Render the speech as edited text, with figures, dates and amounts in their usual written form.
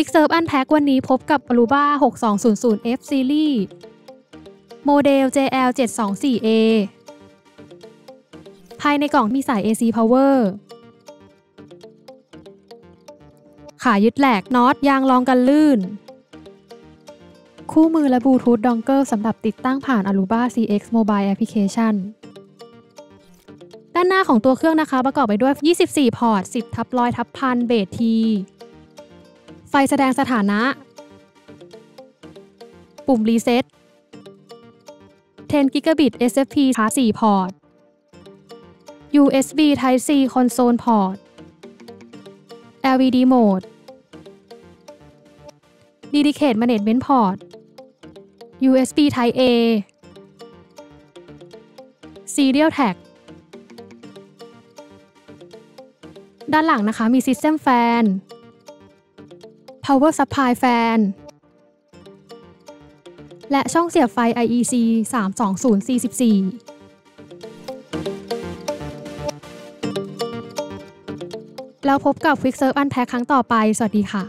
Quick Serve Unpack วันนี้พบกับ Aruba 6200F Series โมเดล JL 724A ภายในกล่องมีสาย AC Power ขายึดแหลกน็อตยางรองกันลื่นคู่มือและบลูทูธดองเกิลสำหรับติดตั้งผ่าน Aruba CX Mobile Application ด้านหน้าของตัวเครื่องนะคะประกอบไปด้วย24พอร์ต 10/100/1000 Base T ไฟแสดงสถานะปุ่มรีเซ็ต10 Gigabit SFP+ 4 พอร์ต USB Type C คอนโซลพอร์ต LVD Mode Dedicate Management Port USB Type A Serial Tag ด้านหลังนะคะมี System Fan Power Supply Fan และช่องเสียบไฟ IEC 32044แล้วพบกับ Quick Serve Unpack ครั้งต่อไปสวัสดีค่ะ